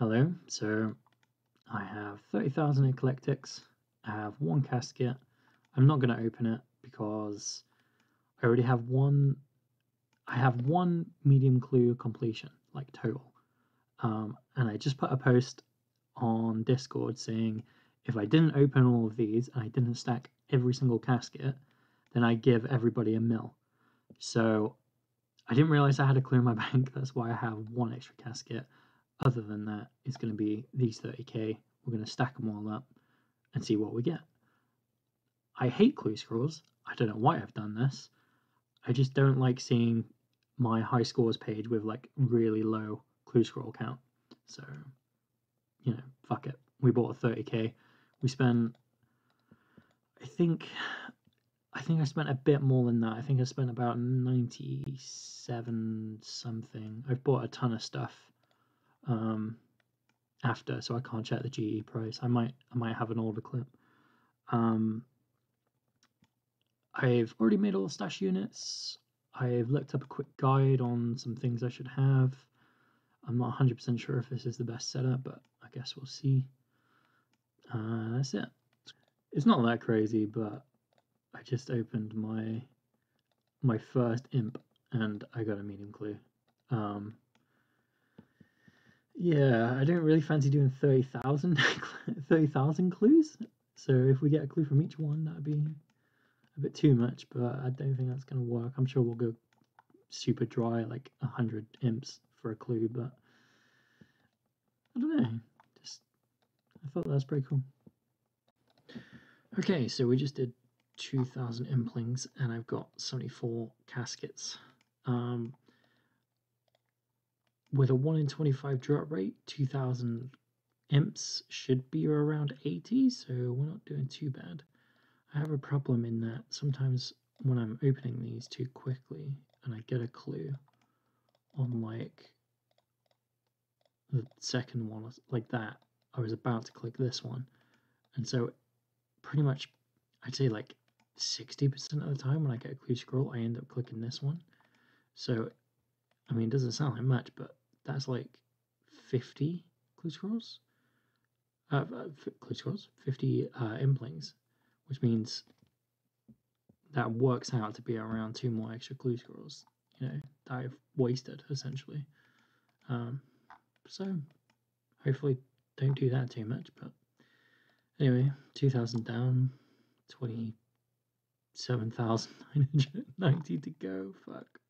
Hello, so I have 30,000 in Eclectics. I have one casket. I'm not going to open it because I already have one. I have one medium clue completion, like total. And I just put a post on Discord saying if I didn't open all of these and I didn't stack every single casket, then I give everybody a mil. So I didn't realize I had a clue in my bank. That's why I have one extra casket. Other than that, it's going to be these 30k. We're going to stack them all up and see what we get. I hate clue scrolls. I don't know why I've done this. I just don't like seeing my high scores page with like really low clue scroll count. So, you know, fuck it. We bought a 30k. We spent, I think I spent a bit more than that. I think I spent about 97 something. I've bought a ton of stuff after, so I can't check the GE price. I might have an older clip. I've already made all the stash units. I've looked up a quick guide on some things I should have. I'm not 100% sure if this is the best setup, but I guess we'll see. That's it. It's not that crazy, but I just opened my first imp and I got a medium clue. Yeah, I don't really fancy doing 30,000 clues. So if we get a clue from each one, that'd be a bit too much, but I don't think that's going to work. I'm sure we'll go super dry, like 100 imps for a clue, but I don't know. Just I thought that was pretty cool. Okay, so we just did 2,000 implings, and I've got 74 caskets. With a 1 in 25 drop rate, 2,000 imps should be around 80, so we're not doing too bad. I have a problem in that sometimes when I'm opening these too quickly and I get a clue on like the second one, like that, I was about to click this one. And so pretty much I'd say like 60% of the time when I get a clue scroll, I end up clicking this one. So, I mean, it doesn't sound like much, but that's like 50 clue scrolls, 50 implings. Which means that works out to be around 2 more extra clue scrolls, you know, that I've wasted essentially. So hopefully don't do that too much, but anyway, 2,000 down, 27,990 to go. Fuck.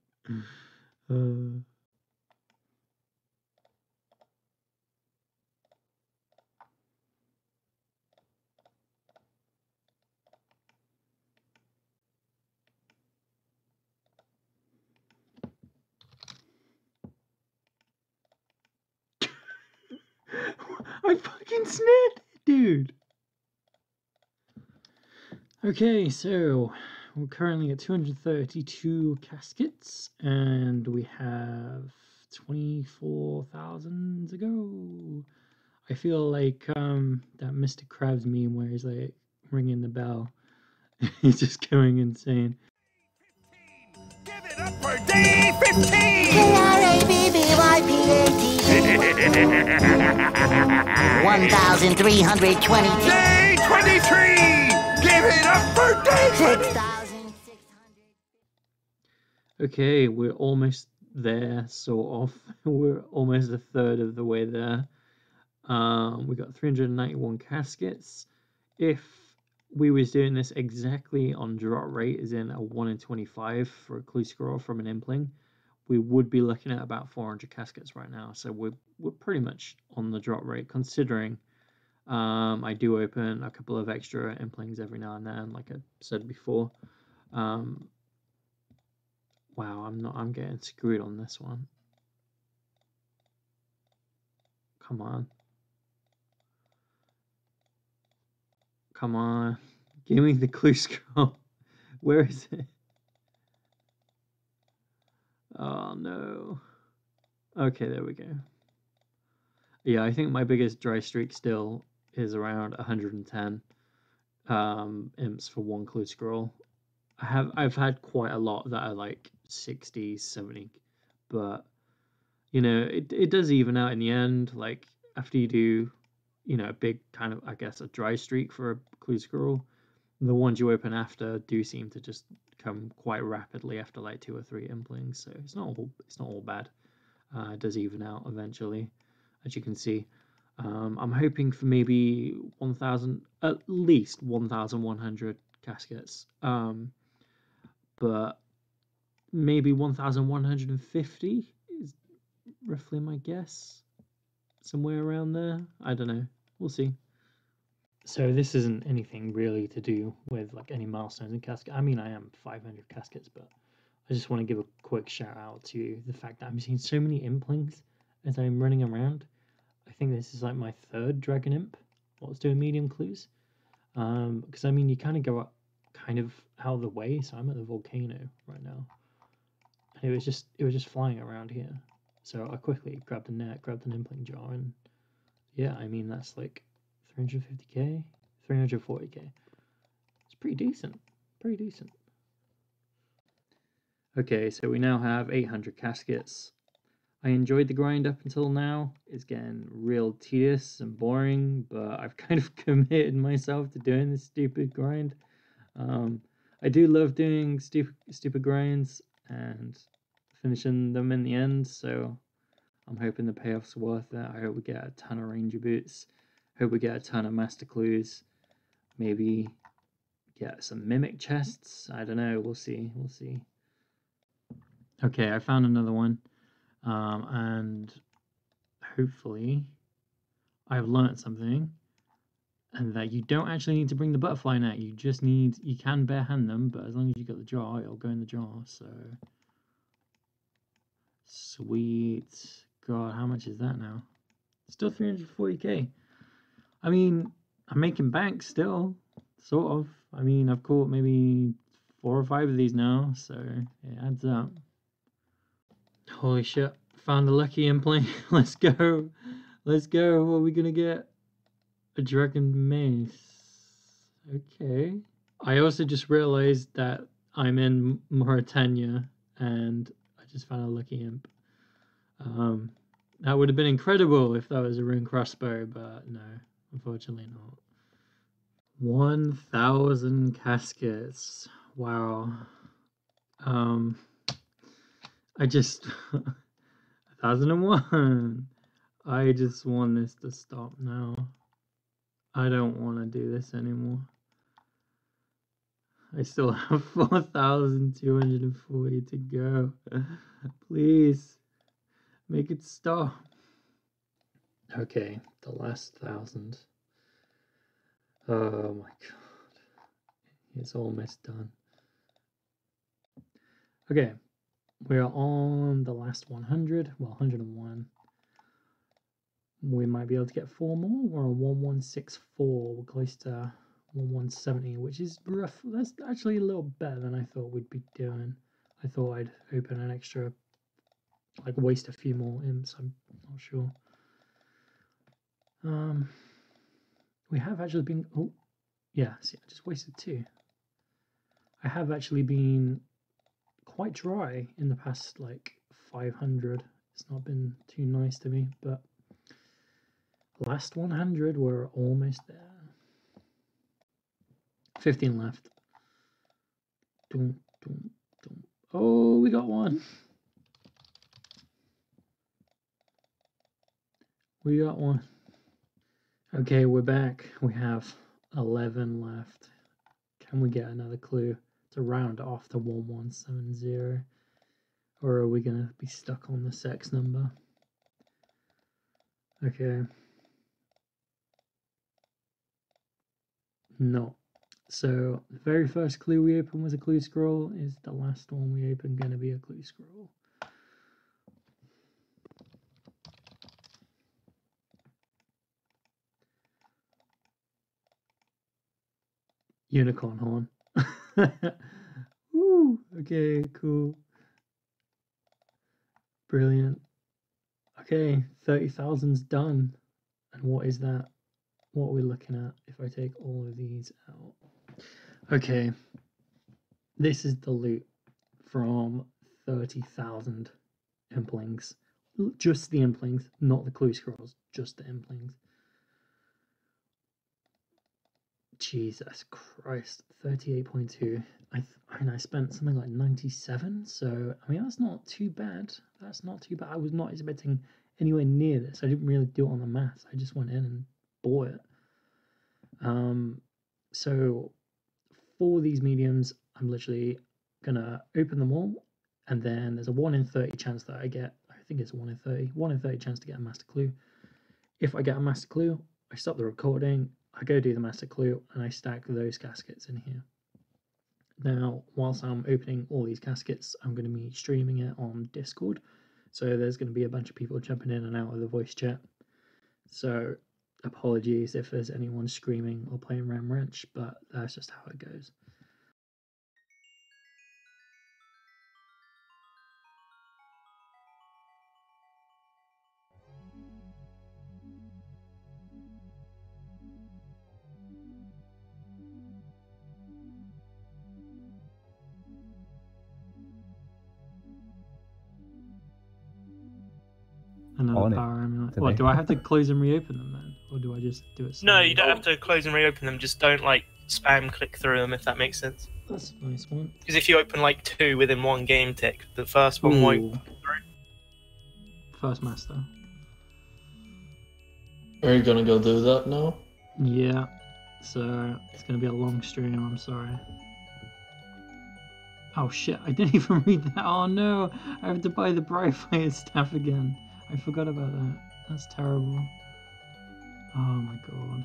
I fucking snared it, dude. Okay, so we're currently at 232 caskets, and we have 24,000 to go. I feel like that Mr. Krabs meme where he's like ringing the bell. He's just going insane. Give it up for day 15. 1,322. Day 23! Give it up for day 6,600. Okay, we're almost there, sort of. We're almost a third of the way there. We got 391 caskets. If we was doing this exactly on drop rate, as in a 1 in 25 for a clue scroll from an impling, we would be looking at about 400 caskets right now. So we're pretty much on the drop rate, considering I do open a couple of extra implings every now and then, like I said before. Wow, I'm getting screwed on this one. Come on. Come on. Give me the clue scroll. Where is it? Oh no. Okay, there we go. Yeah, I think my biggest dry streak still is around 110 imps for one clue scroll. I've had quite a lot that are like 60, 70, but you know, it does even out in the end. Like after you do, you know, a big kind of, I guess, a dry streak for a clue scroll, the ones you open after do seem to just come quite rapidly after like 2 or 3 implings, so it's not all bad. It does even out eventually, as you can see. I'm hoping for maybe 1,000, at least 1,100 caskets, but maybe 1,150 is roughly my guess, somewhere around there. I don't know. We'll see. So this isn't anything really to do with like any milestones in caskets. I mean, I am 500 caskets, but I just want to give a quick shout out to the fact that I'm seeing so many implings as I'm running around. I think this is like my 3rd dragon imp whilst doing medium clues, because I mean, you kind of go up kind of out of the way, so I'm at the volcano right now, and it was just flying around here, so I quickly grabbed a net, grabbed an impling jar, and yeah, I mean, that's like 350k, 340k. It's pretty decent. Okay, so we now have 800 caskets. I enjoyed the grind up until now. It's getting real tedious and boring, but I've kind of committed myself to doing this stupid grind. I do love doing stupid grinds and finishing them in the end, so I'm hoping the payoff's worth it. I hope we get a ton of ranger boots. Hope we get a ton of master clues. Maybe get some mimic chests. I don't know. We'll see. Okay, I found another one. And hopefully I've learned something, and that you don't actually need to bring the butterfly net. You can bare hand them, but as long as you got the jar, it'll go in the jar. So sweet. God, how much is that now? Still 340k. I mean, I'm making bank still, sort of. I mean, I've caught maybe 4 or 5 of these now, so it adds up. Holy shit, found a lucky impling. Let's go. What are we gonna get? A dragon mace. Okay. I also just realized that I'm in Mauritania and I just found a lucky imp. That would have been incredible if that was a rune crossbow, but no, unfortunately not. 1,000 caskets. Wow. I just 1,001. I just want this to stop now. I don't want to do this anymore. I still have 4,240 to go. Please make it stop. Okay, the last 1,000. Oh my god, it's almost done. Okay. We are on the last 100, well, 101. We might be able to get 4 more. We're on 1164. We're close to 1170, which is rough. That's actually a little better than I thought we'd be doing. I thought I'd open an extra, like, waste a few more imps. I'm not sure. We have actually been. Oh, yeah. See, I just wasted 2. I have actually been quite dry in the past like 500. It's not been too nice to me, but last 100, we're almost there. 15 left. Dun, dun, dun. Oh, we got one. Okay, we're back. We have 11 left. Can we get another clue to round off to 1170, or are we gonna be stuck on the sex number? Okay, no. So the very first clue we opened was a clue scroll. Is the last one we open gonna be a clue scroll? Unicorn horn. Woo, okay, cool, brilliant. Okay, 30,000's done. And what is that? What are we looking at if I take all of these out? Okay, this is the loot from 30,000 implings. Just the implings, not the clue scrolls, just the implings. Jesus Christ, 38.2. I mean, I spent something like 97, so I mean, that's not too bad. That's not too bad. I was not expecting anywhere near this. I didn't really do it on the math. I just went in and bought it. So for these mediums, I'm literally gonna open them all, and then there's a 1 in 30 chance that I get, I think it's a 1 in 30 chance to get a master clue. If I get a master clue, I stop the recording, I go do the master clue, and I stack those caskets in here. Now, whilst I'm opening all these caskets, I'm going to be streaming it on Discord. So there's going to be a bunch of people jumping in and out of the voice chat. So apologies if there's anyone screaming or playing Ram Ranch, but that's just how it goes. Another power amulet. What, do I have to close and reopen them then? Or do I just do it slowly? No, you don't have to close and reopen them. Just don't, like, spam click through them, if that makes sense. That's a nice one. Because if you open, like, 2 within one game tick, the first one won't click through. First master. Are you gonna go do that now? Yeah. So, it's gonna be a long stream, I'm sorry. Oh shit, I didn't even read that. Oh no, I have to buy the Brightfire staff again. I forgot about that. That's terrible. Oh my god.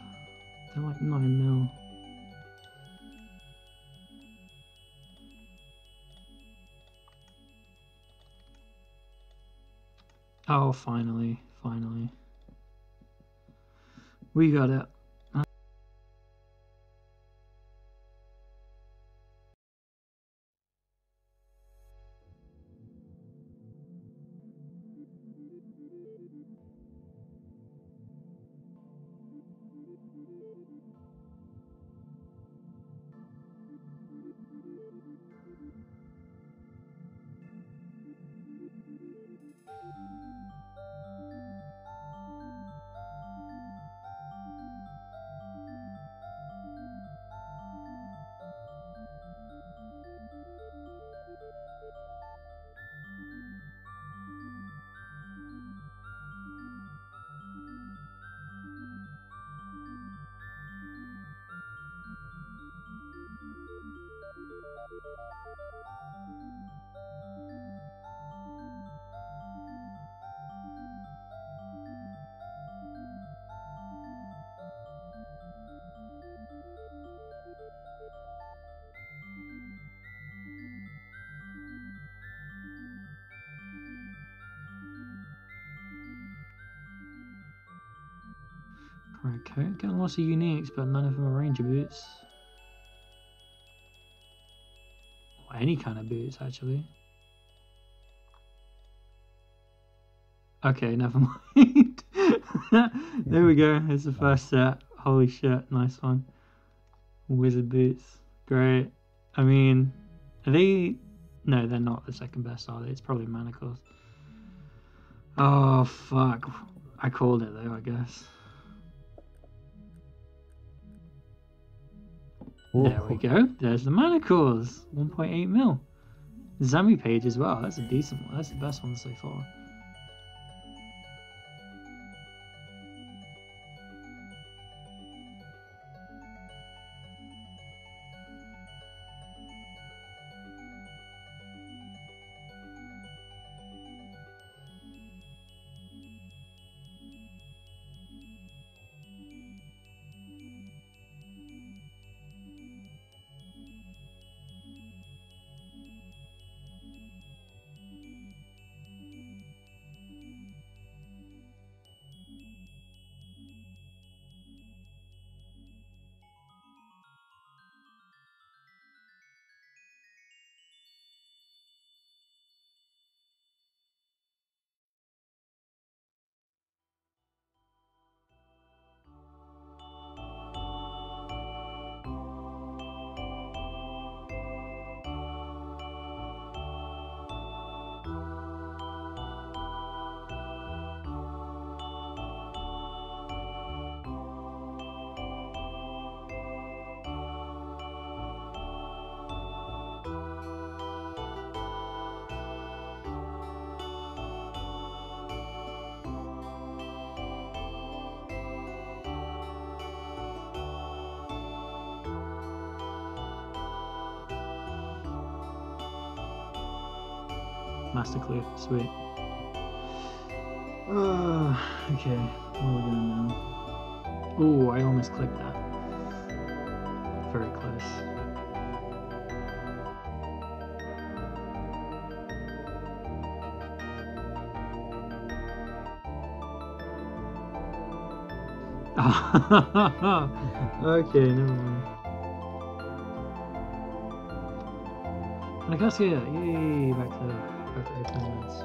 They're like 9 mil. Oh, finally. Finally. We got it. Okay, getting lots of uniques, but none of them are ranger boots. Or any kind of boots, actually. Okay, never mind. There we go, it's the first set. Holy shit, nice one. Wizard boots, great. I mean, are they... No, they're not the second best, are they? It's probably manacles. Oh, fuck. I called it though, I guess. There we go. There's the manacles. 1.8 mil. Zami page as well. That's a decent one. That's the best one so far. Master Clue, sweet. Okay, what are we doing now? Ooh, I almost clicked that. Very close. Okay, never mind. I can't see it. Yay, back to 8 minutes.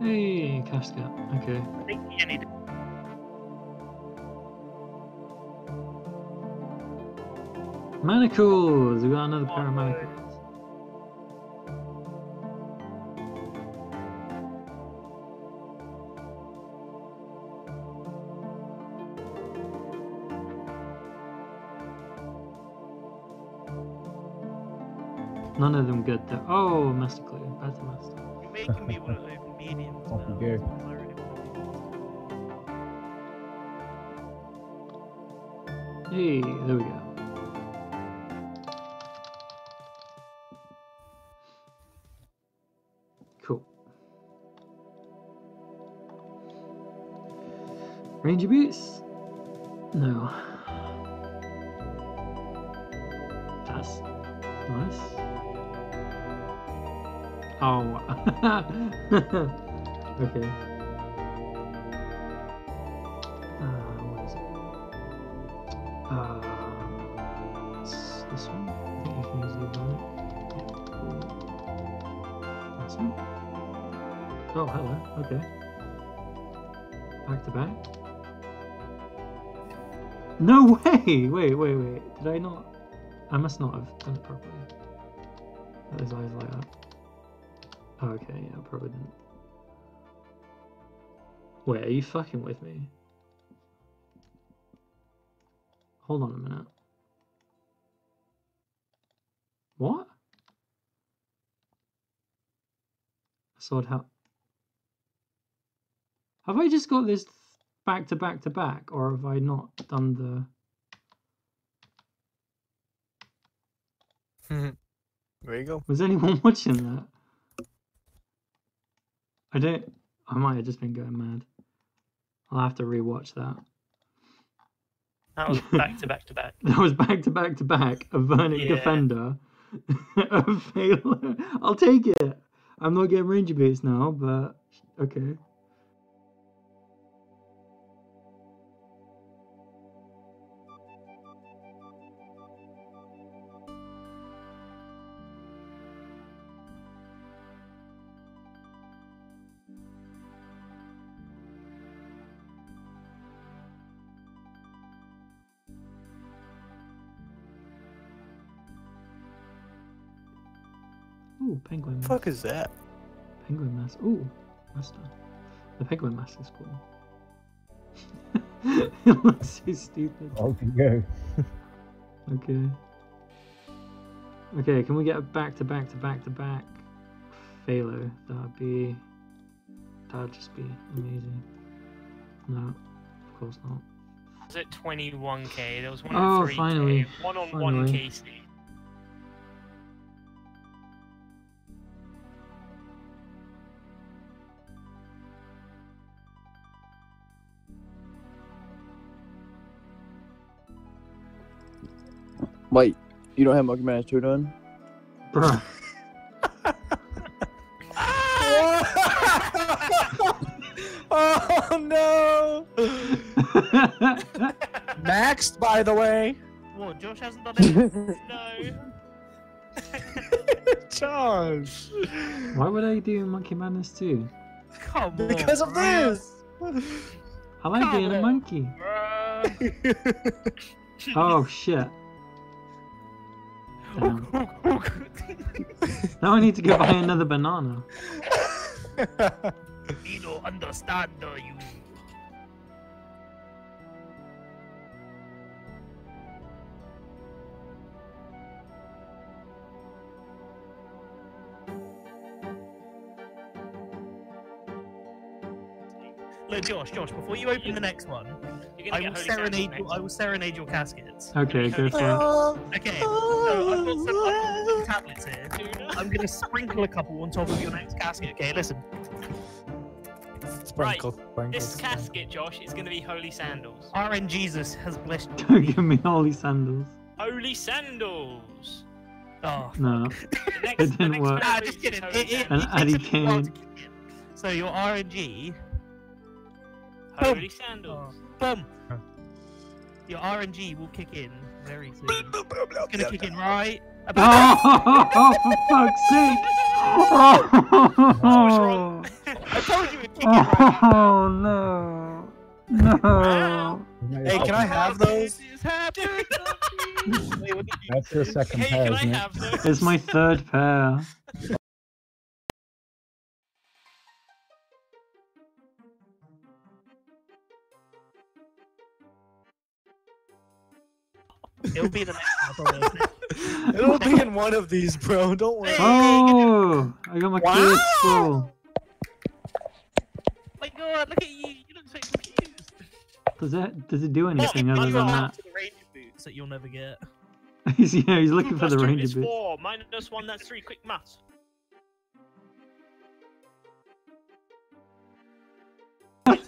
Hey, cash gap. Okay. I think you need. Manacles! We got another pair of manacles. None of them good though. Oh, Master Clue. Better Master. You're making me one of those. Mediums. Off you go. Hey, there we go. Cool. Ranger boots? No. That's nice. Oh, okay. What is it? It's this one. I think you can use the Ebonic. Yeah. This one. Oh, hello. Okay. Back to back. No way! Wait. Did I not? I must not have done it properly. Those eyes light up. Okay, yeah, I probably didn't. Wait, are you fucking with me? Hold on a minute. What? I saw how. Have I just got this back to back to back, or have I not done the? There you go. Was anyone watching that? I might have just been going mad. I'll have to rewatch that. That was back to back to back. That was back to back to back. A Vernic Defender. A failure. I'll take it. I'm not getting Ranger Boots now, but okay. Ooh, penguin mask. Fuck is that? Penguin mask. Ooh, master. The penguin mask is cool. It looks so stupid. Oh, you go. Okay. Okay, can we get a back to back to back to back Phalo? That'd just be amazing. No, of course not. Was it 21k? There was one on 3k. Finally. One on 1k. Wait, you don't have Monkey Mash 2 done? Bruh. Oh no! Maxed, by the way. What? Josh hasn't done anything. No. Josh. Why would I do Monkey Madness too? Come on. Because of this. I like being a monkey. Oh shit. Now I need to go buy another banana. You don't understand, do you? Look, Josh, before you open the next one, I will serenade your caskets. Okay, go for it. Okay, so I've got some tablets here. I'm going to sprinkle a couple on top of your next casket. Okay, listen. Sprinkle. This casket, Josh, is going to be holy sandals. RN Jesus has blessed you. Don't give me holy sandals. Holy sandals! Oh, no. It didn't work. Nah, just kidding. An Addy cane. So your RNG... Holy sandals. Boom! Your RNG will kick in very soon. It's gonna kick in right about for fuck's sake! I told you it would kick in right now. Oh no. No. Hey, can I have those? That's your second pair. Hey, can I have those? It's my third pair. It'll be the next one. It'll be in one of these, bro. Don't worry. Oh, I got my kids still. My God, look at you. You look so confused. Does it do anything other than that? To the ranger boots that you'll never get. Yeah, he's looking for the ranger boots. -4, -1, that's 3. Quick maths.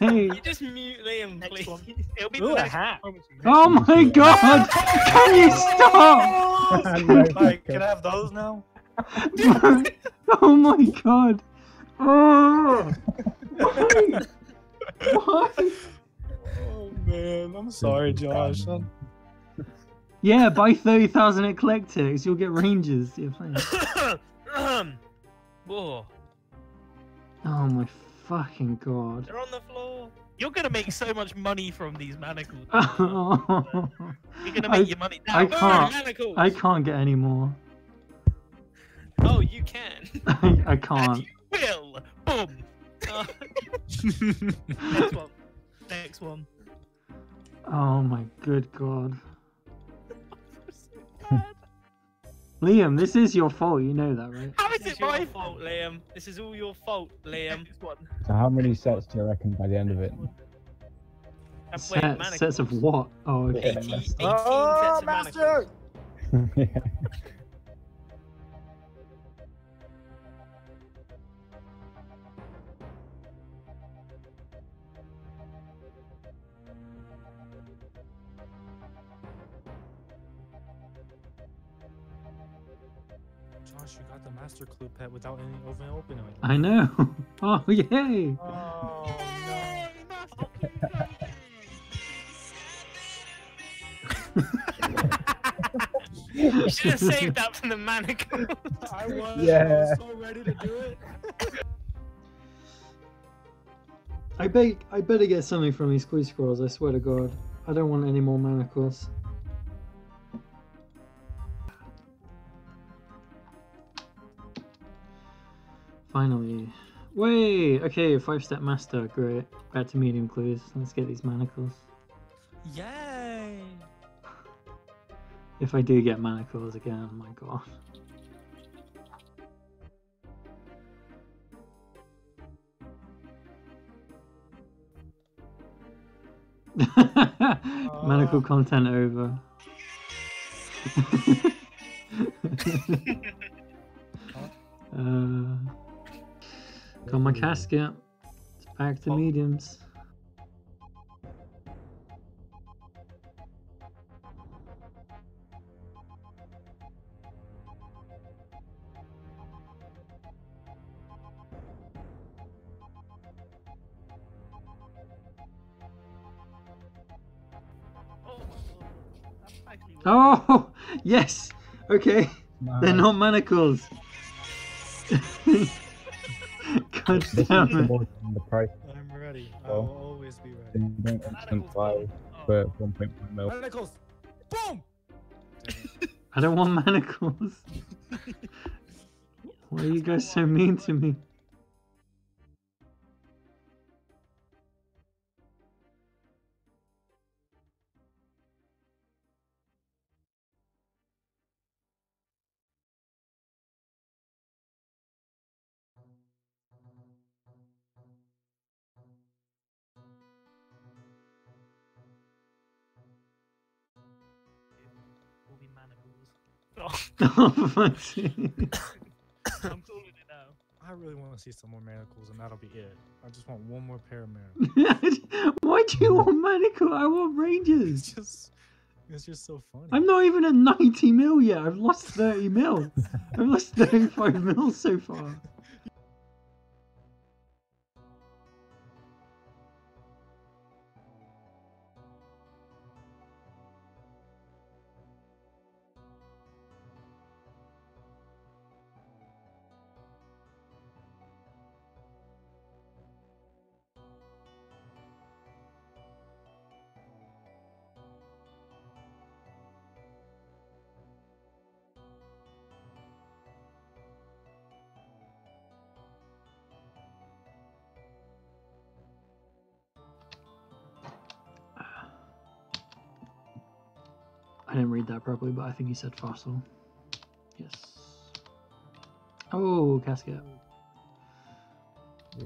You just mute Liam, please. It'll be the hat. Oh my God! Can you stop? Like, can I have those now? Oh my God! Oh. Why? Why? Oh man, I'm sorry, Josh. Yeah, buy 30,000 eclectics, you'll get rangers. Whoa! Oh my. Fucking God. They're on the floor. You're going to make so much money from these manacles. You're going to make your money now. I can't get any more. Oh, you can. I can't. And you will. Boom. Next one. Next one. Oh, my good God. Liam, this is your fault, you know that, right? How is it my fault, Liam? This is all your fault, Liam. So how many sets do you reckon by the end of it? Sets of what? Oh, okay. 18 sets of manacles. You got the master clue pet without any opening. I know. Oh yay! Oh, you should have saved that from the manacles. I was so ready to do it. I better get something from these squeeze squirrels. I swear to God, I don't want any more manacles. Finally. Wait! Okay, 5-step master. Great. Back to medium clues. Let's get these manacles. Yay! If I do get manacles again, oh my God. Manacle content over. Got my casket. It's back to mediums. Oh, yes. Okay. No. They're not manacles. God damn it. I'm ready. I'll always be ready. Manacles. Boom. I don't want manacles. Why are you guys so mean to me? Oh, for fuck's sake. I'm calling it now. I really want to see some more manacles, and that'll be it. I just want one more pair of manacles. Why do you want manacles? I want rangers. It's just so funny. I'm not even at 90 mil yet. I've lost 30 mil. I've lost 35 mil so far. I didn't read that properly, but I think he said fossil. Yes. Oh, casket. Hey.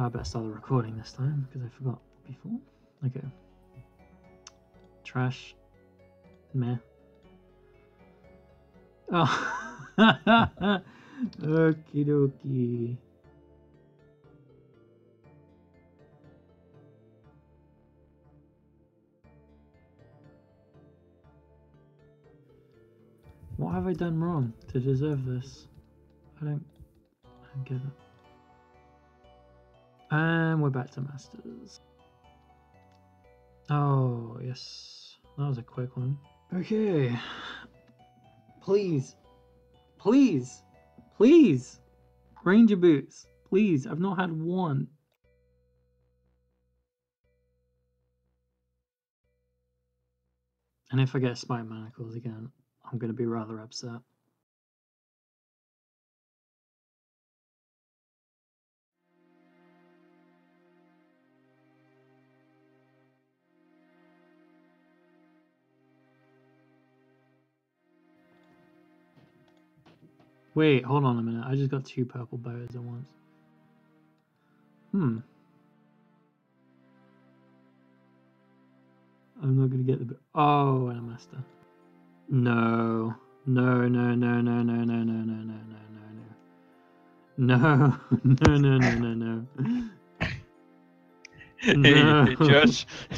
I better start the recording this time because I forgot before. Okay. Trash. Meh. Oh. Okie dokie. What have I done wrong to deserve this? I don't get it. And we're back to Masters. Oh, yes. That was a quick one. Okay. Please. Please. Please. Ranger boots. Please. I've not had one. And if I get spike manacles again, I'm going to be rather upset. Wait, hold on a minute. I just got two purple birds at once. Hmm. I'm not going to get the... Oh, and a master. No. No, no, no, no, no, no, no, no, no, no, no, no. No, no, no, no, no, no. Hey,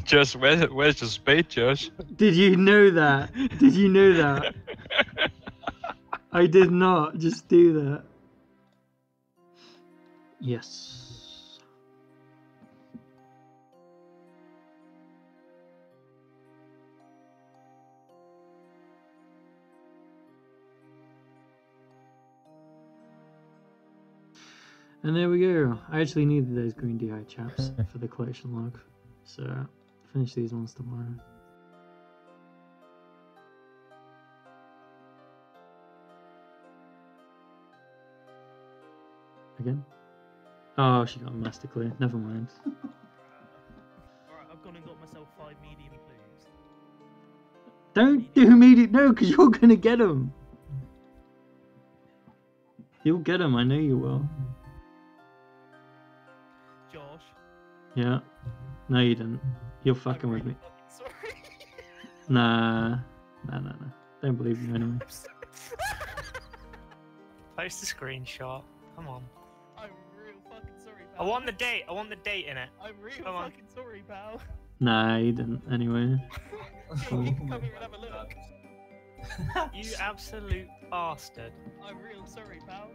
Josh, where's your spade, Josh? Did you know that? Did you know that? I did not just do that. Yes. And there we go. I actually needed those green DI chaps for the collection log. So, I'll finish these ones tomorrow. Again? Oh, she got a master clear. Never mind. Alright, I've gone and got myself 5 medium plumes. Don't do medium, no, because you're going to get them. You'll get him, I know you will. Josh. Yeah. No, you didn't. You're fucking really with me. Fucking sorry. Nah. Don't believe me anyway. Post the screenshot. Come on. I'm real fucking sorry, pal. I want the date in it. I'm real fucking sorry, pal. Nah, you didn't anyway. Dude, you can come here and have a look. You absolute bastard. I'm real sorry, pal.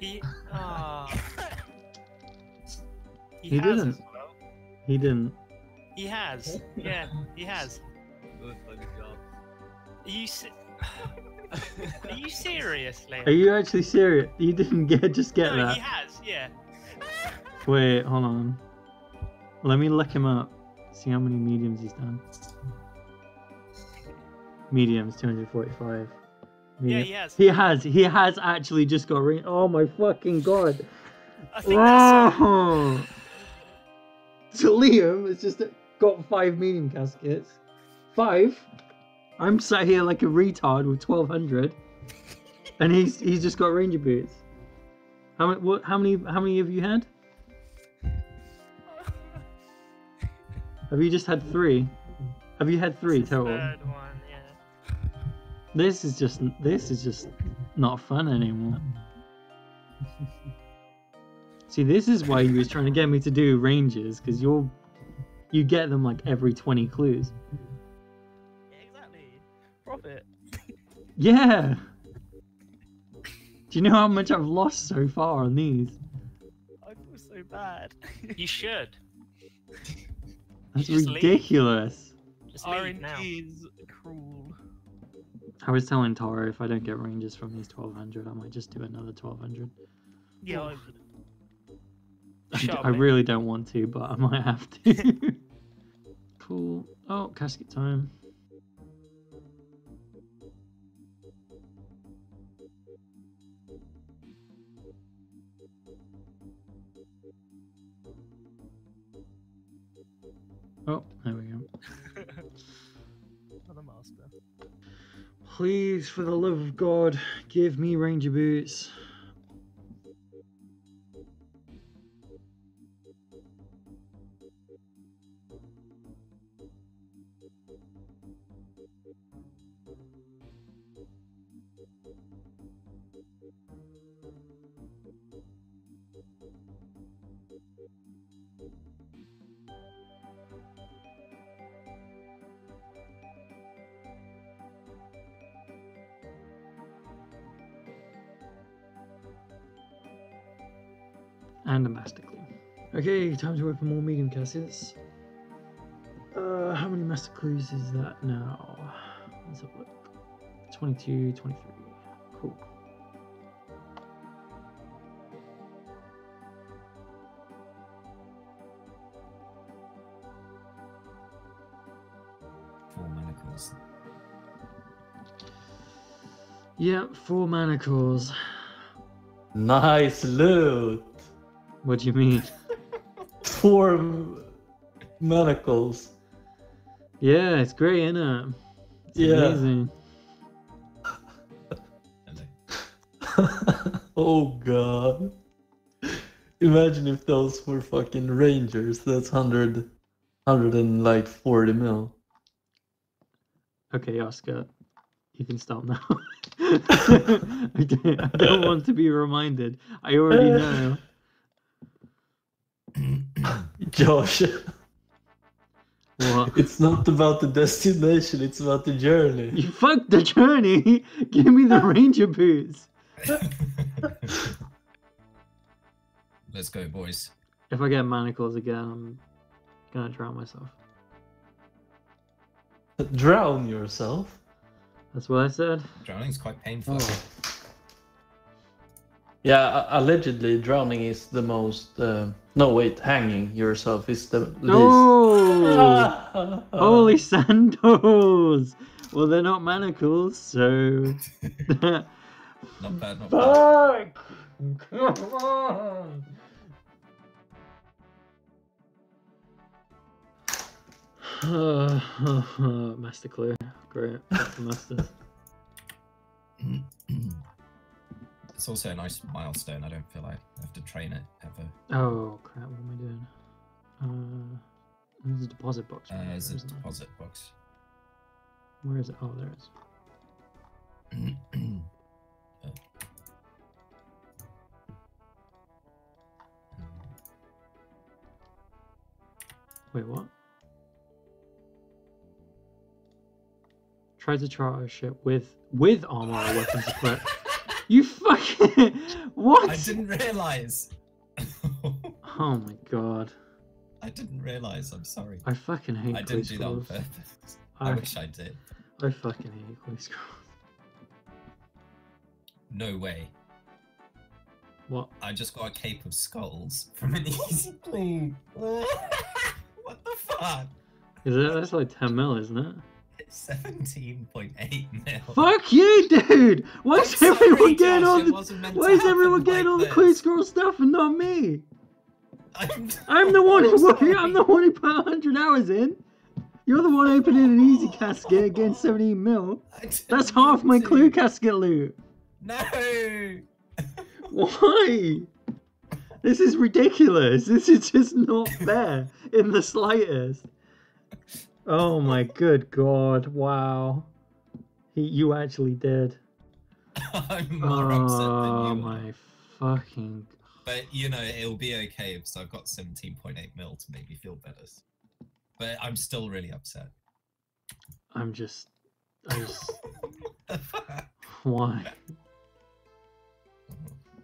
He has didn't. As well. He didn't. He has. Yeah, he has. Good fucking job. Are you serious, Liam? Are you actually serious? You didn't get no, that. He has, yeah. Wait, hold on. Let me look him up. See how many mediums he's done. Mediums, 245. Medium. Yeah, he has. He has actually just got ring. Oh my fucking god! I think wow! That's so Liam has just got 5 medium caskets. 5. I'm sat here like a retard with 1200, and he's just got ranger boots. How many have you had? Have you just had 3? Have you had 3 total? Third one, yeah. This is just not fun anymore. See, this is why you was trying to get me to do rangers, because you get them like every 20 clues. Yeah, exactly. Profit. Yeah. Do you know how much I've lost so far on these? I feel so bad. You should. That's ridiculous. RNG is cruel. I was telling Tara if I don't get ranges from these 1200, I might just do another 1200. Yeah, I really don't want to, but I might have to. Cool. Oh, casket time. Oh, there we go. Another master. Please, for the love of God, give me ranger boots. And a master clue. Okay, time to open more medium caskets. How many master clues is that now? Let's have a look. 22, 23. Cool. Four manacles. Yeah, 4 manacles. Nice loot! What do you mean? 4 manacles. Yeah, it's great, isn't it? It's amazing. Oh god. Imagine if those were fucking rangers. That's 140 mil. Okay, Oscar. You can stop now. I don't want to be reminded. I already know. Josh, what? It's not about the destination, it's about the journey. You fuck the journey! Give me the ranger boots! Let's go, boys. If I get manacles again, I'm gonna drown myself. Drown yourself? That's what I said. Drowning's quite painful. Oh. Yeah, allegedly drowning is the most... no, wait, hanging yourself is the least... Oh! Holy sandals! Well, they're not manacles, so... not bad. Fuck! Come on! Master clue. Great. That's the master. It's also a nice milestone. I don't feel like I have to train it ever. Oh crap! What am I doing? There's a deposit box. There's a deposit box. Where is it? Oh, there it is. Wait, what? Tries to charter a ship with armor or weapons equipped. You fucking what? I didn't realize. Oh my god. I didn't realize. I'm sorry. I fucking hate. I didn't do that on purpose. I wish I did. I fucking hate close calls. No way. What? I just got a cape of skulls from an easy play. What the fuck? Is that, that's like 10 mil, isn't it? It's 17.8 mil. Fuck you, dude! Why is everyone getting all the Queen Scroll stuff and not me? I'm the one who put 100 hours in. You're the one opening an easy casket against 17 mil. That's half my clue casket loot. No. Why? This is ridiculous. This is just not fair in the slightest. Oh my good god. Wow. You actually did. I'm more upset than you. Oh my fucking... But, you know, it'll be okay because I've got 17.8 mil to make me feel better. But I'm still really upset. I'm just... Why?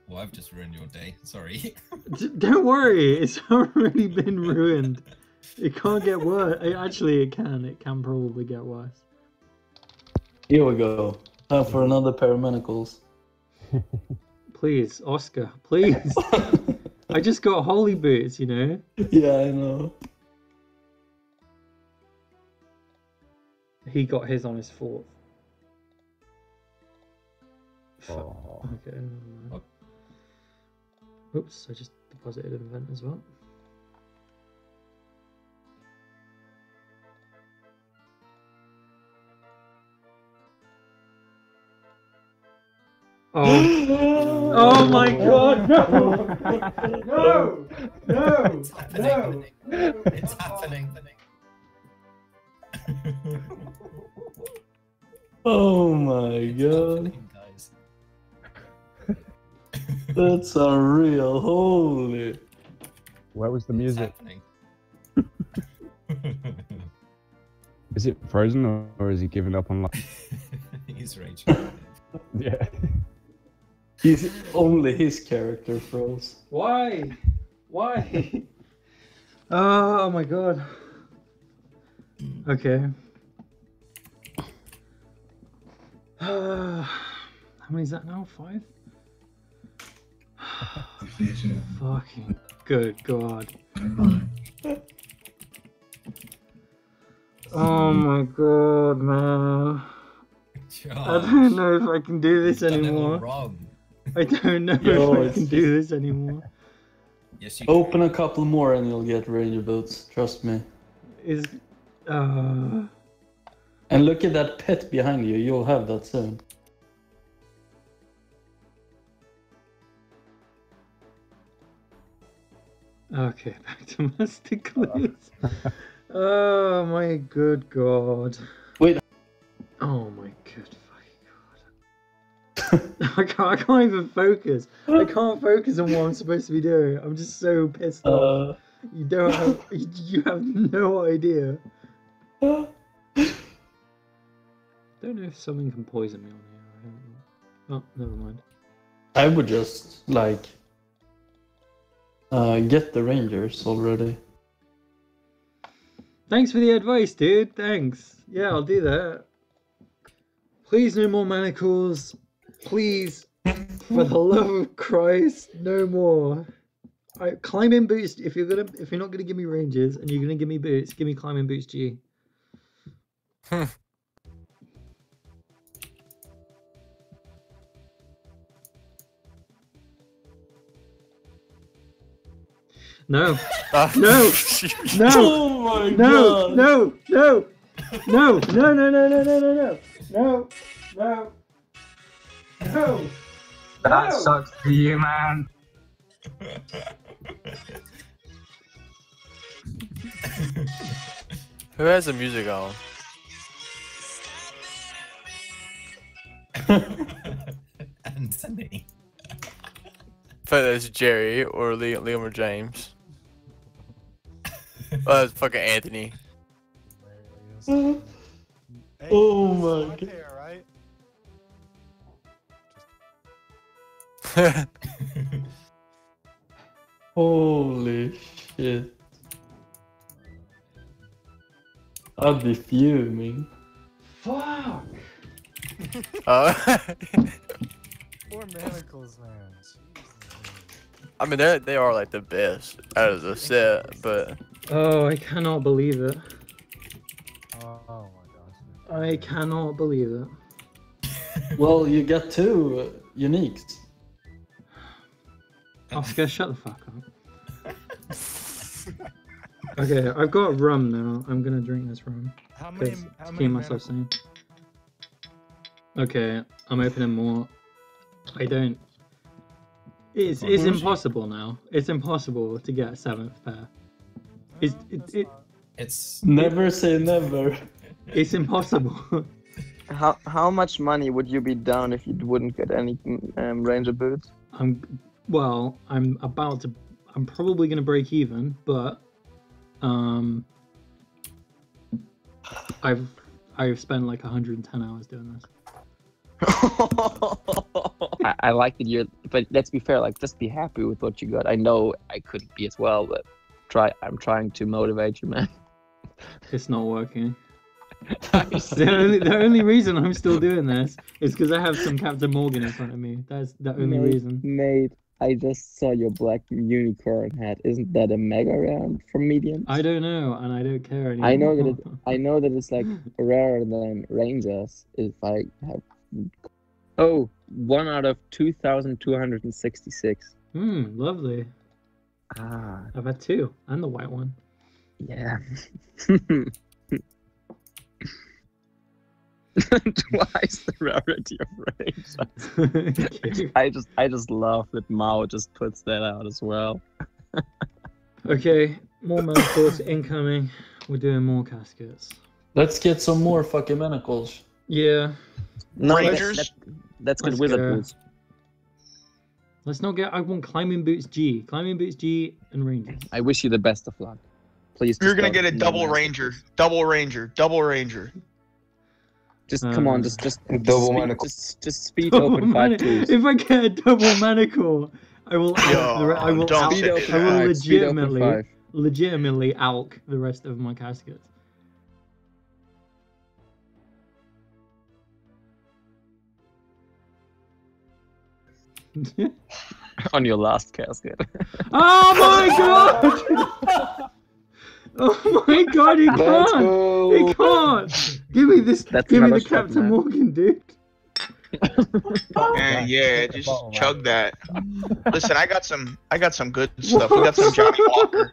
Well, I've just ruined your day. Sorry. Don't worry. It's already been ruined. It can't get worse. Actually, it can. It can probably get worse. Here we go. Time for another pair of manacles. Please, Oscar. Please. I just got holy boots, you know? Yeah, I know. He got his on his fourth. Oh. Okay. Oops, I just deposited an event as well. Oh, oh my god, no! No! No! It's happening. No. It's happening. Oh my god. That's a real holy. Where was the music? Is it frozen or is he giving up on life? He's raging. Yeah. He's only his character froze. Why? Why? Oh my god. Okay. How many is that now? 5? Fucking good god. Oh my god, man. Josh, I don't know if I can do this anymore. I don't know if I can do this anymore. Yes, you can. Open a couple more and you'll get ranger boots, trust me. And look at that pet behind you, you'll have that soon. Okay, back to master clues. Oh my good god. Wait. Oh my good fucking god. I can't even focus. I can't focus on what I'm supposed to be doing. I'm just so pissed off. You don't have, you have no idea. I don't know if someone can poison me on here. I don't know. Oh, never mind. I would just, like... get the rangers already. Thanks for the advice, dude. Thanks. Yeah, I'll do that. Please, no more manacles. Please, for the love of Christ, no more. Right, climbing boots. If you're not gonna give me rangers and you're gonna give me boots, give me climbing boots, GE. Huh. No. No. No. Oh my god. No. No. No. No. No. No. No. No. No. No. No. No. No. That sucks for you, man. Who has the music on? Anthony. I thought that was Jerry or Liam or James. Oh, that was fucking Anthony. Hey, oh my god. There, right? Holy shit. I'd be fuming. Fuck! Poor Manacles, man. I mean, they are like the best out of the set, but... Oh, I cannot believe it. Oh my gosh. I cannot believe it. Well, you got 2 uniques. Oscar, shut the fuck up. Okay, I've got rum now. I'm gonna drink this rum. How many? How many myself saying. Okay, I'm opening more. I don't. It's impossible now. It's impossible to get a 7th pair. It's never say never. It's impossible. How much money would you be down if you wouldn't get any ranger boots? Well, I'm about to. I'm probably gonna break even, but I've spent like 110 hours doing this. I like that you're, but let's be fair. Like, just be happy with what you got. I know I could be as well, but I'm trying to motivate you, man. It's not working. The only reason I'm still doing this is because I have some Captain Morgan in front of me. That's the only reason. Mate, I just saw your black unicorn hat. Isn't that a mega rare from medium? I don't know, and I don't care anymore. I know that it's like rarer than Rangers. If I have. Oh, 1 out of 2,266. Hmm, lovely. Ah, I've had 2, and the white one. Yeah. Twice the rarity of Rangers. I just love that Mao just puts that out as well. Okay, more manacles incoming. We're doing more caskets. Let's get some more fucking manacles. Yeah. No, Rangers. That's good. Wizard boots. Let's not get. I want climbing boots G. Climbing boots G and Rangers. I wish you the best of luck. Please. You're gonna get a double ranger. Double ranger. Double ranger. Just come on. Just double manacle. Just speed open 5 2s. If I get a double manacle, I will. I will legitimately alk the rest of my caskets. On your last casket. Oh my god! Oh my god, he can't! He can't! Give me this. Give me the Captain Morgan, dude. And yeah, just chug that. Listen, I got some good stuff. We got some Johnny Walker.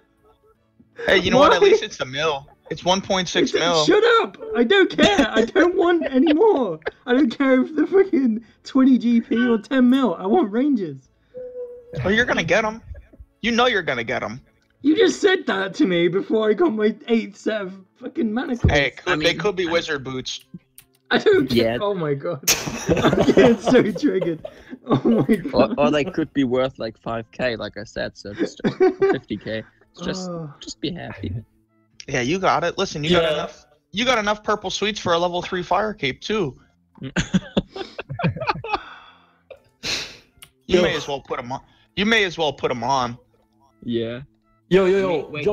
Hey, you know what? At least it's a mil. It's 1.6 mil. Shut up! I don't care. I don't want any more. I don't care if the freaking 20 GP or 10 mil. I want Rangers. Oh, you're gonna get them. You know you're gonna get them. You just said that to me before I got my 8th set of fucking manacles. Hey, they could be wizard boots. I don't care. Yeah. Oh my god. I get so triggered. Oh my god. Or they could be worth like 5k, like I said. So just 50k. Just be happy. Yeah, you got it. Listen, you got enough. You got enough purple sweets for a level 3 fire cape too. You may as well put them on. You may as well put them on. Yeah. Yo. Wait.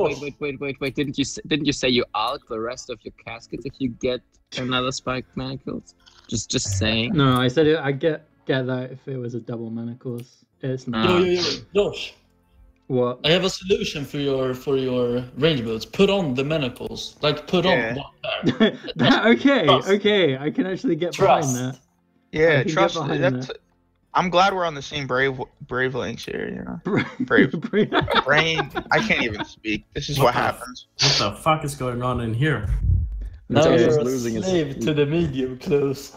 Didn't you say you alk the rest of your caskets if you get another spiked manacles? Just saying. No, I said I get that if it was a double manacles. It's not. Yo, Josh. What? I have a solution for your ranger boots. Put on the manacles. Like put on 1 pair. Okay. I can actually get behind that. Yeah, trust. That. I'm glad we're on the same brave links here. You know, brain. I can't even speak. This is what happens. What the fuck is going on in here? Now you're losing a slave to the medium close.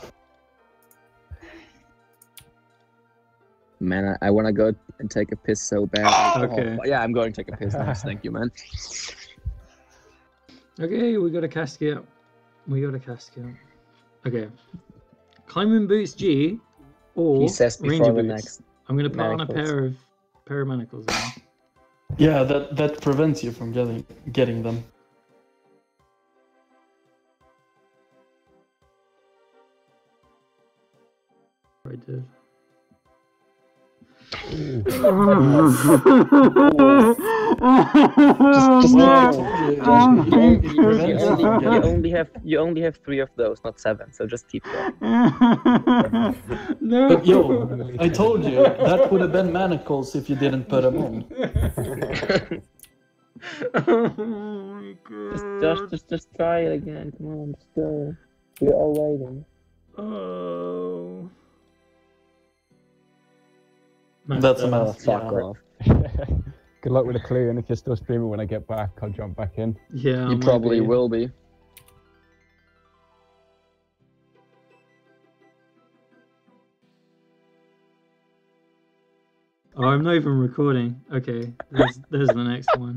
Man, I want to go and take a piss so bad. Oh, okay. Oh, yeah, I'm going to take a piss. Nice. Thank you, man. Okay, we got a casket. We got a casket. Okay. Climbing boots G or he says ranger boots. Next I'm going to put manacles. On a pair of manacles. Now. Yeah, that prevents you from getting them. I did. You only have 3 of those, not 7, so just keep going. No. But yo, I told you that would have been manacles if you didn't put them on. Oh my god! Just try it again. Come on, let's go. We're all waiting. Oh. That's a mouth. Good luck with the clue, and if you're still streaming when I get back, I'll jump back in. Yeah, you probably will be. Oh, I'm not even recording. Okay, there's the next one.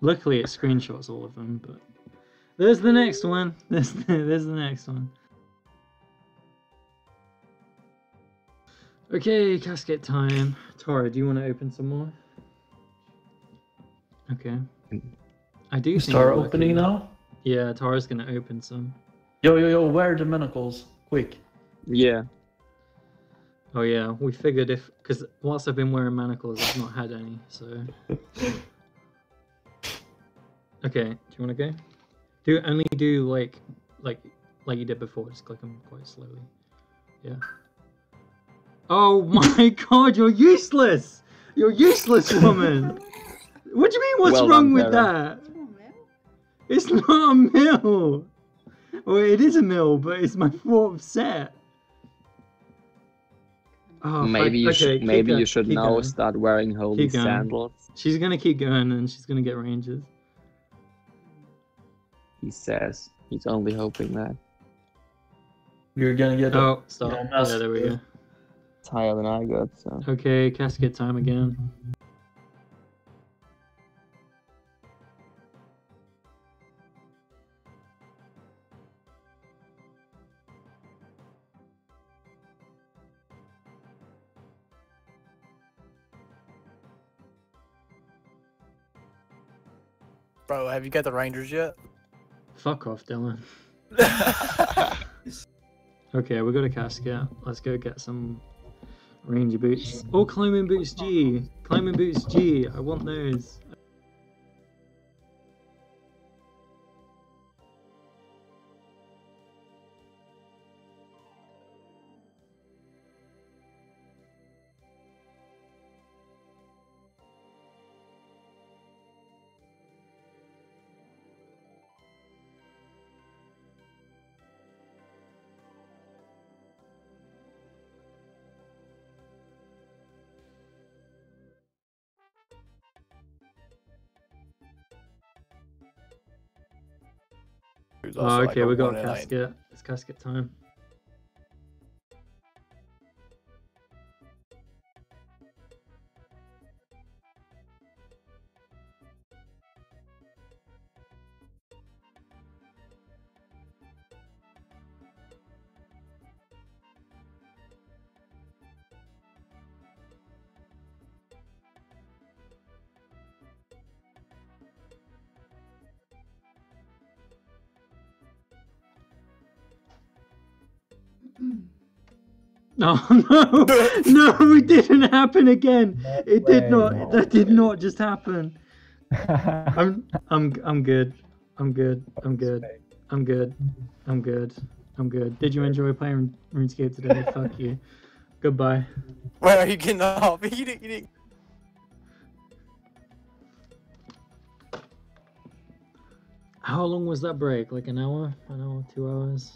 Luckily it screenshots all of them, but there's the next one. There's the next one. Okay, casket time. Tara, do you want to open some more? Okay. I do. Start opening now? Yeah, Tara's gonna open some. Yo, where are the manacles? Quick. Yeah. Oh yeah, we figured because whilst I've been wearing manacles, I've not had any, so. Okay, do you want to go? Only do like you did before. Just click them quite slowly. Yeah. Oh my god, you're useless! You're useless, woman! What do you mean, what's wrong with that? It's not a mill! Well, it is a mill, but it's my 4th set. Oh, maybe you should now start wearing holy sandals. She's gonna keep going and she's gonna get rangers. He says he's only hoping that. You're gonna get stop. Yeah, there we go. Higher than I got, so. Okay, casket time again. Bro, have you got the Rangers yet? Fuck off, Dylan. Okay, we got a casket. Let's go get some ranger boots. Oh, climbing boots G! Climbing boots G! I want those. Oh, okay, we got a casket. It's casket time. Oh, no! No, it didn't happen again. It did not. That did not just happen. I'm good. I'm good. I'm good. I'm good. I'm good. I'm good. Did you enjoy playing RuneScape today? Fuck you. Goodbye. Where are you getting off? You didn't. How long was that break? Like an hour? An hour? 2 hours?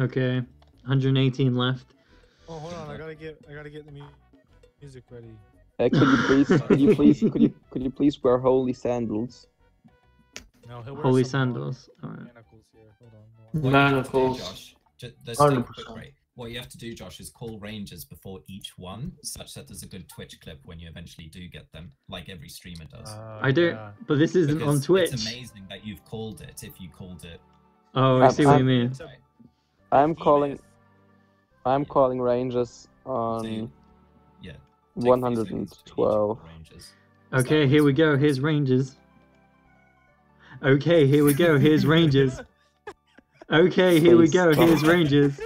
Okay, 118 left. Oh, hold on! I gotta get the music ready. Could you please wear holy sandals? No, he'll wear holy sandals. All right. Manacles. What you have to do, Josh, is call rangers before each one, such that there's a good Twitch clip when you eventually do get them, like every streamer does. I do, yeah. But this isn't because on Twitch. It's amazing that you've called it. If you called it. Oh, I see what you mean. I'm calling rangers on. So, yeah. 112. Okay, here we go. Here's rangers. Okay, here we go. Here's rangers. Okay, here we go. Here's rangers.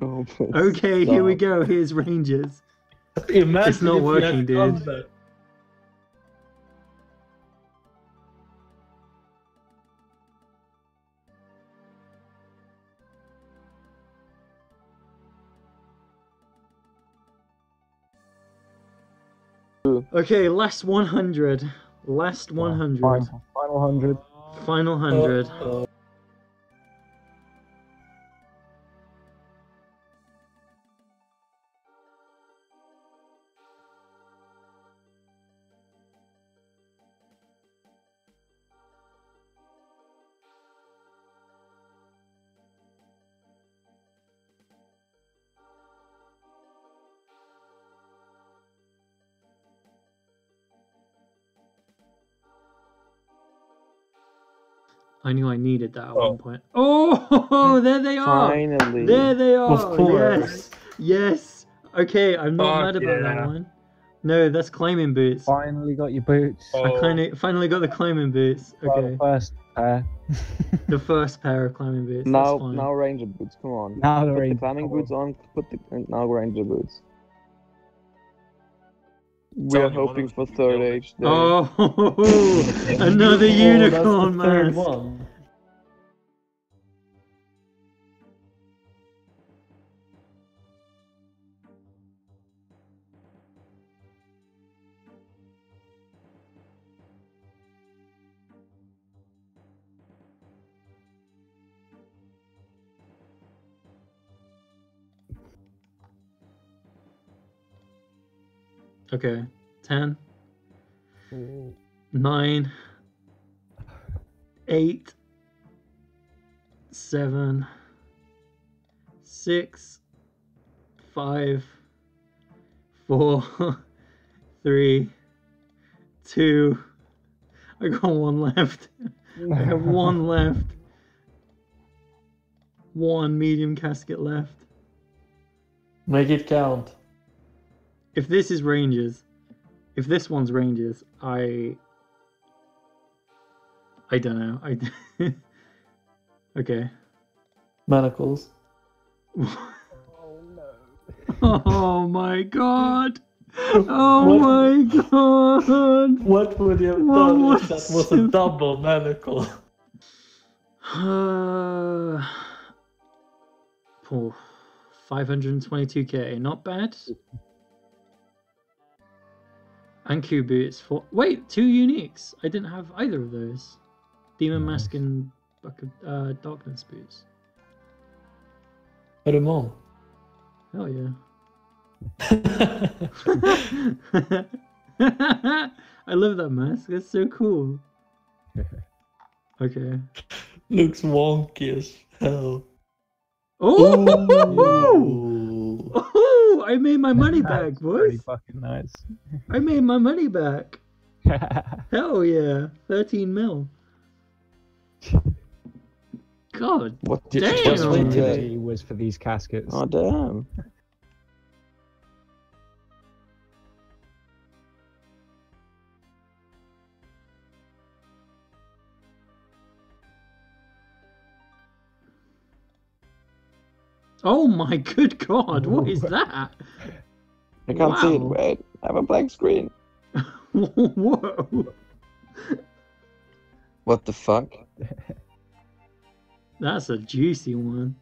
Oh, okay, here we go. Here's rangers. Imagine it's not working, dude. Okay, last 100. Last 100. Final 100. Final 100. I knew I needed that at one point. Oh, there they are! Finally. There they are! Of course. Yes! Yes! Okay, I'm not mad about that one. No, that's climbing boots. Finally got your boots. Oh. I finally got the climbing boots. Okay. The first pair. The first pair of climbing boots. Now ranger boots, come on. Now the climbing boots on, now ranger boots. We're hoping for third age. Day. Oh, another unicorn, man. Okay, 10, 9, 8, 7, 6, 5, 4, 3, 2, I got one left, I have one left, one medium casket left. Make it count. If this is rangers, if this one's rangers, I don't know. Okay. Manacles. Oh no! Oh my god! Oh my god! What would you have done if that was a double manacle? Poor 522k. Not bad. Anku boots for wait, 2 uniques. I didn't have either of those. Demon mask and darkness boots. Put them on. Hell yeah. I love that mask. That's so cool. Okay. Looks wonky as hell. Oh! I made my money back, boys. Pretty fucking nice. I made my money back. Hell yeah, 13 mil. God, what damn! It was for these caskets. Oh damn! Oh my good god, what is that? I can't see it, wait. I have a blank screen. Whoa. What the fuck? That's a juicy one.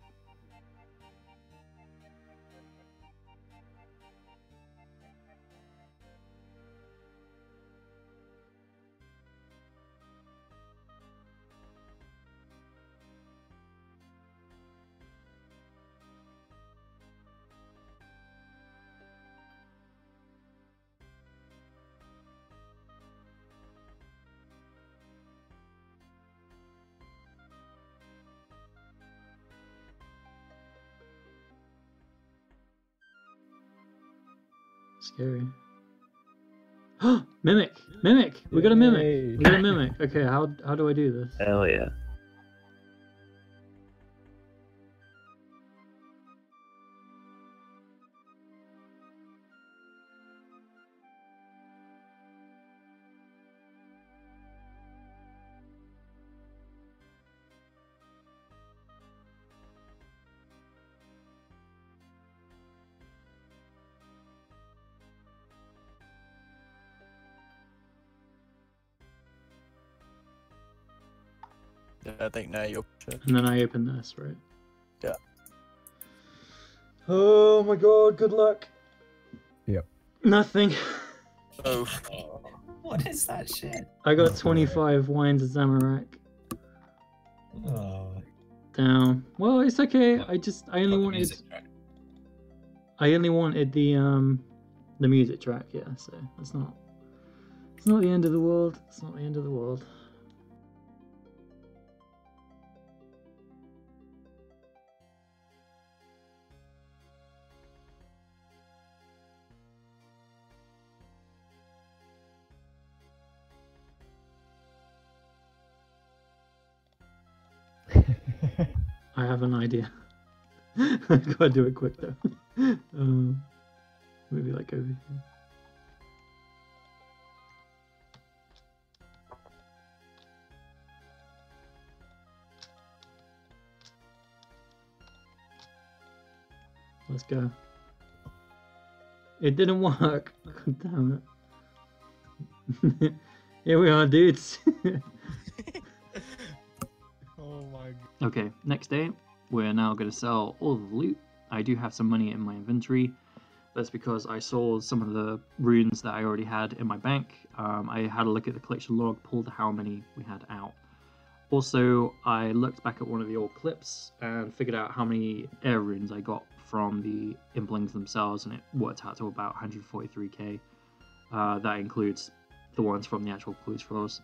Scary. Mimic! Mimic! We got a mimic! We got a mimic! Okay, how do I do this? Hell yeah. I think now you open it. And then I open this, right? Yeah. Oh my god, good luck. Yep. Nothing. Oh. What is that shit? I got 25 wines of Zamorak. Oh. Down. Well, it's okay. I only wanted the music track, yeah, so that's not the end of the world. It's not the end of the world. I have an idea. I've got to do it quick though. Maybe like over here. Let's go. It didn't work. God damn it. Here we are, dudes. Okay, next day, we're now going to sell all the loot. I do have some money in my inventory. That's because I sold some of the runes that I already had in my bank. I had a look at the collection log, pulled how many we had out. Also, I looked back at one of the old clips and figured out how many air runes I got from the implings themselves, and it worked out to about 143k. That includes the ones from the actual clues rolls.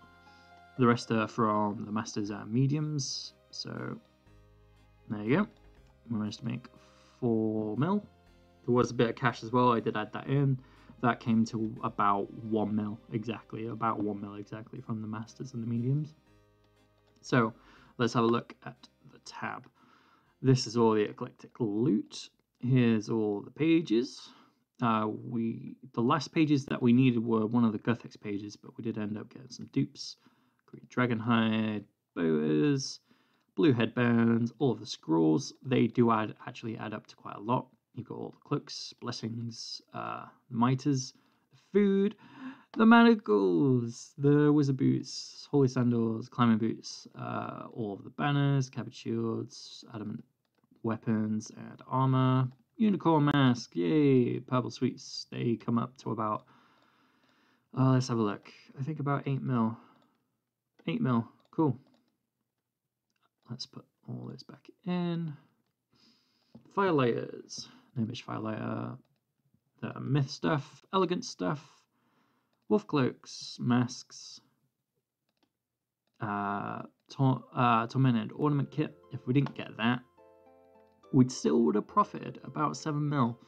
The rest are from the masters and mediums. So there you go. We managed to make 4 mil. There was a bit of cash as well. I did add that in. That came to about 1 mil exactly. About 1 mil exactly from the masters and the mediums. So let's have a look at the tab. This is all the eclectic loot. Here's all the pages. The last pages that we needed were one of the Guthix pages, but we did end up getting some dupes. Great dragonhide, boas, blue headbands, all of the scrolls. They do actually add up to quite a lot. You've got all the cloaks, blessings, mitres, food, the manacles, the wizard boots, holy sandals, climbing boots, all of the banners, cabbage shields, adamant weapons and armour, unicorn mask, yay, purple sweets. They come up to about, let's have a look, I think about 8 mil. 8 mil, cool. Let's put all this back in. Firelighters. Gnomish firelighter. The myth stuff. Elegant stuff. Wolf cloaks. Masks. Tormented ornament kit. If we didn't get that, we still would have profited about 7 mil.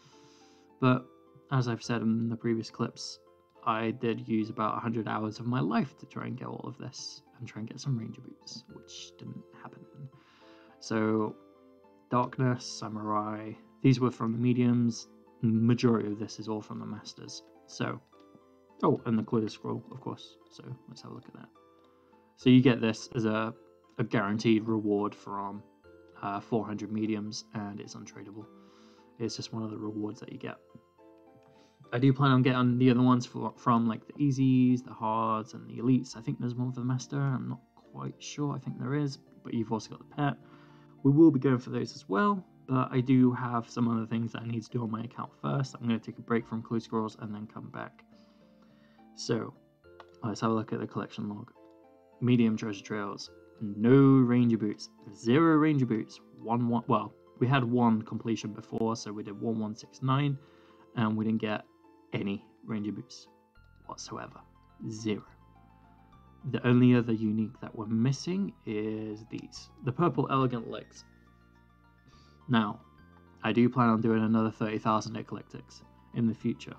But as I've said in the previous clips, I did use about 100 hours of my life to try and get all of this. And try and get some ranger boots, which didn't happen. So, darkness, samurai, these were from the mediums. Majority of this is all from the masters. So, oh, and the clue scroll, of course. So let's have a look at that. So you get this as a guaranteed reward from 400 mediums, and it's untradeable. It's just one of the rewards that you get. I do plan on getting the other ones from like the easies, the hards, and the elites. I think there's one for the master. I'm not quite sure. I think there is, but you've also got the pet. We will be going for those as well, but I do have some other things that I need to do on my account first. I'm going to take a break from clue scrolls and then come back. So let's have a look at the collection log. Medium treasure trails. No ranger boots. 0 ranger boots. One. Well, we had one completion before, so we did 1169, and we didn't get any ranger boots whatsoever. 0. The only other unique that we're missing is these, the purple elegant legs. Now I do plan on doing another 30,000 eclectics in the future,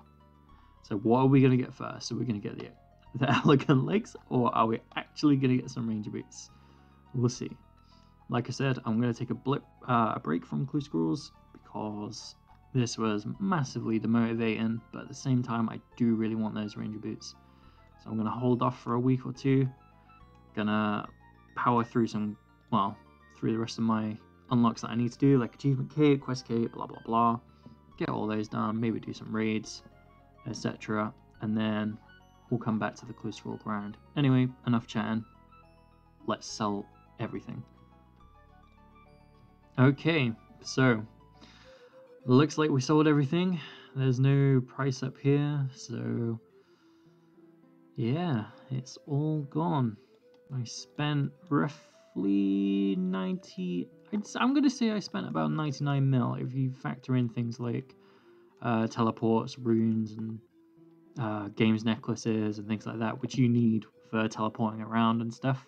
So what are we going to get first? Are we going to get the elegant legs, or are we actually going to get some ranger boots? We'll see. Like I said, I'm going to take a break from Clue Squirrels because this was massively demotivating, but at the same time, I do really want those ranger boots. So I'm going to hold off for a week or two. Going to power through some, well, through the rest of my unlocks that I need to do, like Achievement Key, Quest Key, blah, blah, blah. Get all those done, maybe do some raids, etc. And then we'll come back to the Clue Squirrel grind. Anyway, enough chatting. Let's sell everything. Okay, so looks like we sold everything. There's no price up here, so yeah, it's all gone. I spent roughly 90, I'm gonna say I spent about 99 mil if you factor in things like teleports, runes, and games necklaces and things like that, which you need for teleporting around and stuff.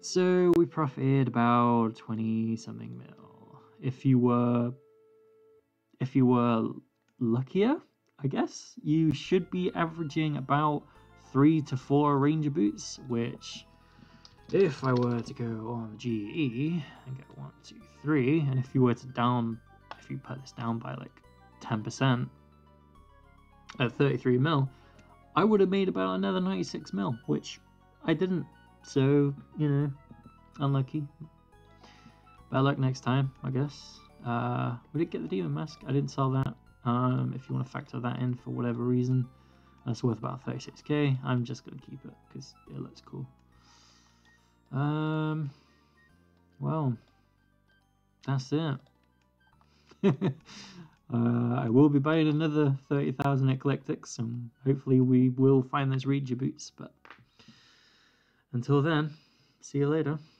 So we profited about 20 something mil. If you were luckier, I guess, you should be averaging about 3 to 4 ranger boots, which if I were to go on GE and get 1, 2, 3, and if you were to if you put this down by like 10% at 33 mil, I would have made about another 96 mil, which I didn't. So, you know, unlucky. Better luck next time, I guess. We did get the demon mask. I didn't sell that. If you want to factor that in for whatever reason, that's worth about 36k. I'm just going to keep it because it looks cool. Well, that's it. I will be buying another 30,000 eclectics, and hopefully we will find those ranger boots. But until then, see you later.